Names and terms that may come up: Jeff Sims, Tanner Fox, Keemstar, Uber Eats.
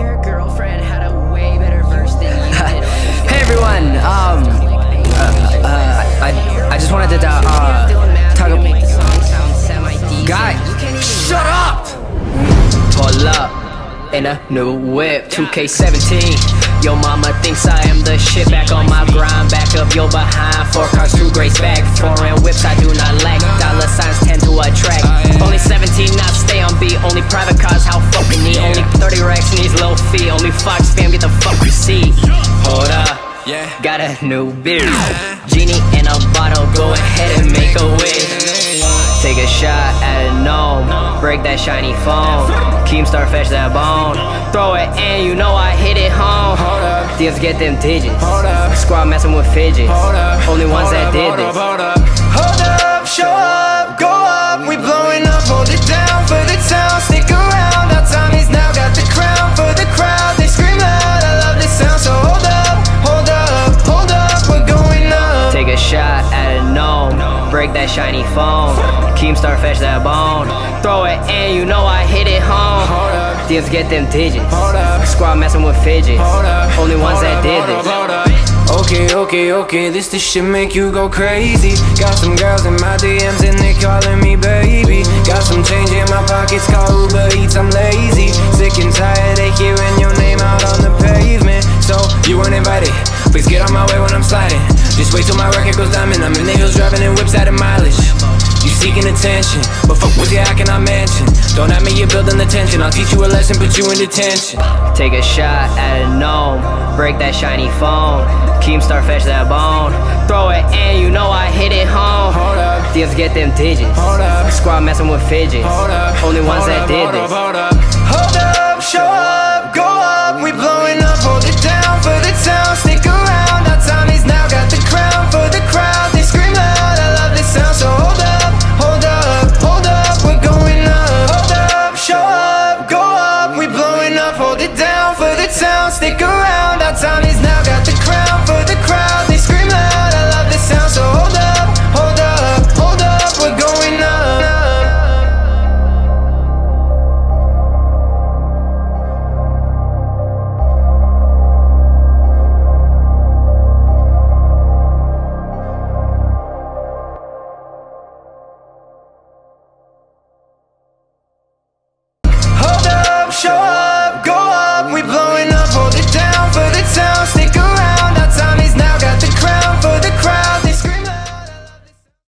Your girlfriend had a way better verse than you did. Hey everyone, I just wanted to talk about the song sound semi-decent. Guy, shut up! Pull up in a new whip, 2K17. Your mama thinks I am the shit. Back on my grind, back up your behind. 4 cars, 2 greats back, foreign whips I do not lack. Dollar signs tend to attract. Only 17 knots, stay on beat. Only private cars, how fucking neat. Only 30 racks needs low fee. Only Fox fam, get the fuck receipt. Hold up, got a new beer. Genie in a bottle, go ahead and make a wish. Take a shot at a gnome, break that shiny phone. Keemstar fetch that bone, throw it in, you know I hit it home. Deals get them digits, squad messing with fidgets. Only ones that did this. Hold up, show up, go up, we blowing up, hold it down for the town. Stick around, our Tommy's now got the crown for the crowd. They scream loud, I love this sound, so hold up. Take a shot at a gnome, break that shiny phone. Keemstar fetch that bone, throw it in, you know I hit it home. Deals get them digits, squad messing with fidgets. Only ones that did this. Okay, okay, okay, this shit make you go crazy. Got some girls in my DMs and they calling me baby. Got some change in my pockets, call Uber Eats, I'm lazy. Sick and tired of hearing your name out on the pavement. So, you weren't invited, please get out my way when I'm sliding. Just wait till my record goes diamond, I'm in the hills driving in whips out of mileage. You seeking attention, but fuck with you, I cannot mention. Don't at me, you're building the tension. I'll teach you a lesson, put you in detention. Take a shot at a gnome, break that shiny phone. Keemstar fetch that bone, throw it in, you know I hit it home. Deals get them digits, squad messing with fidgets. Only ones that did this. Hold up, show up, go up, we blowing up, hold it down for the town. Stick around, our Tommy's now got the crown for the crowd. They scream loud, I love this sound, so hold up. Stick around, our Tommy's now got the crown for the crowd. They scream loud, I love this sound, so hold up, hold up, hold up, we're going up. Hold up, show up.